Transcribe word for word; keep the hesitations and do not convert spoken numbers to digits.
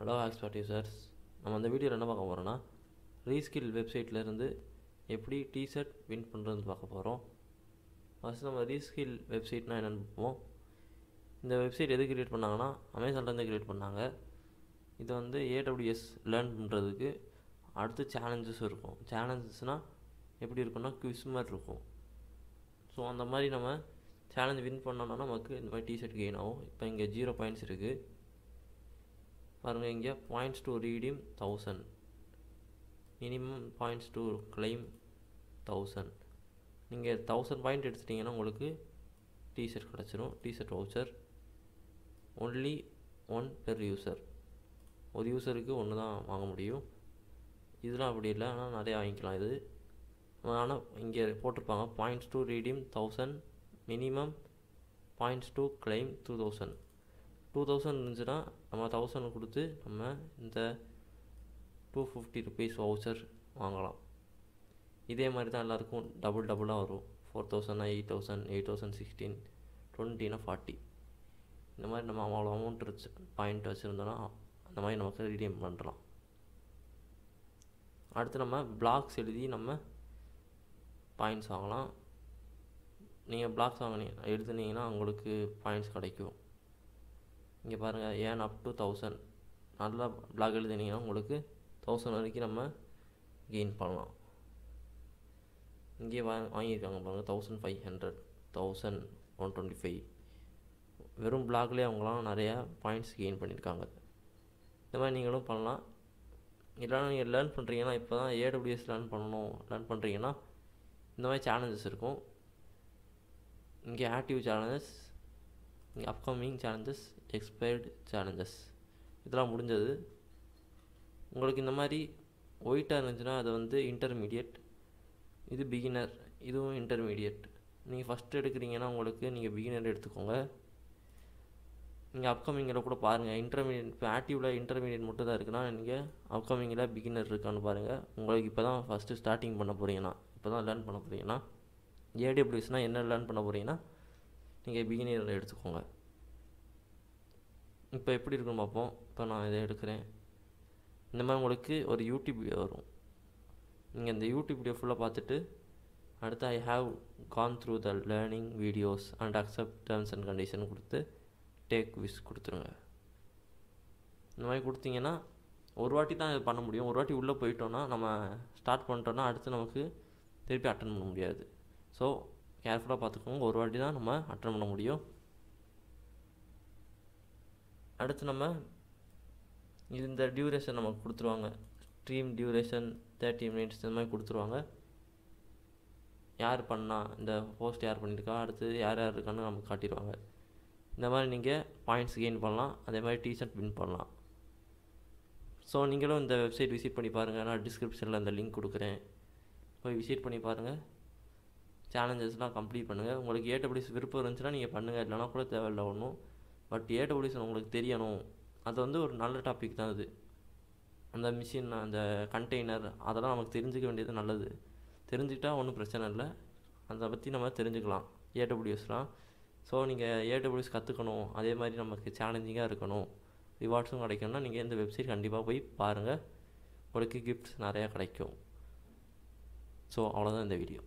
Hello expert users, நம்ம இந்த வீடியோல என்ன பார்க்க போறோம்னா Re:skill வெப்சைட்ல இருந்து எப்படி டி-ஷர்ட் வின் பண்றதுன்னு பார்க்க போறோம். ஃபர்ஸ்ட் நம்ம Re:skill வெப்சைட்னா என்னன்னு பார்ப்போம். இந்த வெப்சைட் எது கிரியேட் பண்ணாங்கன்னா Amazonல இருந்து கிரியேட் பண்ணாங்க. இது வந்து A W S லேர்ன் பண்றதுக்கு அடுத்து சேலஞ்சஸ் இருக்கும். சேலஞ்சஸ்னா எப்படி இருக்கும்னா குவிஸ் மாதிரி இருக்கும். சோ அந்த மாதிரி நம்ம சேலஞ்ச் வின் பண்ணோம்னா நமக்கு இந்த மாதிரி டி-ஷர்ட் கெயின் ஆகும். இப்போ இங்க zero பாயிண்ட்ஸ் இருக்கு. पांगे points to redeem thousand minimum points to claim thousand नहीं थाउजेंड पॉइंट एड़ीटी टी-शर्ट कड़चिड़ों T-shirt voucher only one per user और यूसर को उन्हें वांग मुड़ियों इधर अब ना वांगा आना इंपा points to redeem thousand minimum points to claim two thousand two तौसडा नम्बर तौसड को number two fifty rupees voucher वांगल इेमारी डबल डबल वो फोर तौसडा eight तौसड eight तौसड sixteen twenty forty इतमी नम अमौंट पॉइंट वोचना अंमारी नमक रिडीम पड़े अत नम्बर ब्लॉक्स नम्बर पॉइंट्स वांगल नहीं ब्लॉक्स वांगी पॉइंट्स क इंगे पारेंगा एन अप टू थाउजेंड नाला ब्लॉक एलुदुनींगा उंगलुक्कु थाउजेंड वरैक्कु नम्म गेन पण्णलाम इंगे वांगी इरुक्कांगा पारेंगा fifteen hundred eleven twenty-five वेरुम ब्लॉक ले अवंगला नरिया पॉइंट्स गेन पण्णिरुक्कांगा इंद मारी नींगलुम पण्णलाम इल्ला नींगा लर्न पण्णறீங்கனா இப்போதான் A W S लर्न பண்ணனும் लर्न பண்றீங்கனா இந்த மாதிரி சேலஞ்சஸ் இருக்கும் இங்க active challenges upcoming challenges expired challenges இதெல்லாம் முடிஞ்சது உங்களுக்கு இந்த மாதிரி ஒயிட்டா இருந்துனா அது வந்து இன்டர்மீடியட் இது பிகினர் இதுவும் இன்டர்மீடியட் நீங்க ஃபர்ஸ்ட் எடுக்கறீங்கனா உங்களுக்கு நீங்க பிகினர் எடுத்துக்கோங்க நீங்க अपकமிங்ல கூட பாருங்க இன்டர்மீடியட் இப்போ ஆக்டிவ்ல இன்டர்மீடியட் மட்டும் தான் இருக்குனா நீங்க अपकமிங்ல பிகினர் இருக்கான்னு பாருங்க உங்களுக்கு இப்போதான் ஃபர்ஸ்ட் ஸ்டார்டிங் பண்ண போறீங்கனா இப்போதான் லர்ன் பண்ண போறீங்கனா A W S னா என்ன லர்ன் பண்ண போறீங்கனா नहीं बिगिनर एड़को इप्ली पापो इन ना इतमारी और यूट्यूब वीडियो वो नहीं यूट्यूब वीडियो फुला पातेटे अत I have gone through the learning videos and accept terms and condition को take quiz को इनमारी कोटी तक पड़ मुझे और वाटी पेटोना नम्बर स्टार्ट पड़ोना अत नमुके तिर अटन पड़ मुड़ा सो கேர்ஃபுல்லா பாத்துக்கோங்க ஒரு வாட்டி தான் நம்ம அட்டெண்ட் பண்ண முடியும் அடுத்து நம்ம இந்த டியூரேஷன் நமக்கு கொடுத்துருவாங்க ஸ்ட்ரீம் டியூரேஷன் thirty minutes இந்த மாதிரி கொடுத்துருவாங்க யார் பண்ணா இந்த போஸ்ட் யார் பண்ணிருக்கா அடுத்து யார் யார் இருக்கான்னு நமக்கு காட்டிடுவாங்க இந்த மாதிரி நீங்க பாயிண்ட்ஸ் கெயின் பண்ணலாம் அதே மாதிரி டி-ஷர்ட் வின் பண்ணலாம் சோ நீங்களும் இந்த வெப்சைட் விசிட் பண்ணி பாருங்க நான் டிஸ்கிரிப்ஷன்ல அந்த லிங்க் கொடுக்கிறேன் போய் விசிட் பண்ணி பாருங்க சேலஞ்சஸ்னா கம்ப்ளீட் பண்ணுங்க உங்களுக்கு A W S விருப்பம் இருந்துச்சுனா நீங்க பண்ணுங்க இல்லனா கூட தேவ இல்ல ஒண்ணும் பட் A W S உங்களுக்கு தெரியணும் அது வந்து ஒரு நல்ல டாபிக் தான் அது அந்த மெஷின் அந்த கண்டெய்னர் அதெல்லாம் நமக்கு தெரிஞ்சிக்க வேண்டியது நல்லது தெரிஞ்சிட்டா ஒண்ணும் பிரச்சனை இல்ல அத பத்தி நம்ம தெரிஞ்சிக்கலாம் A W Sலாம் சோ நீங்க A W S கத்துக்கணும் அதே மாதிரி நமக்கு சேலஞ்சிங்கா இருக்கணும் ரிவார்ட்ஸும் கிடைக்கணும்னா நீங்க இந்த வெப்சைட் கண்டிப்பா போய் பாருங்க உங்களுக்கு கிஃப்ட்ஸ் நிறைய கிடைக்கும் சோ அவ்வளவுதான் இந்த வீடியோ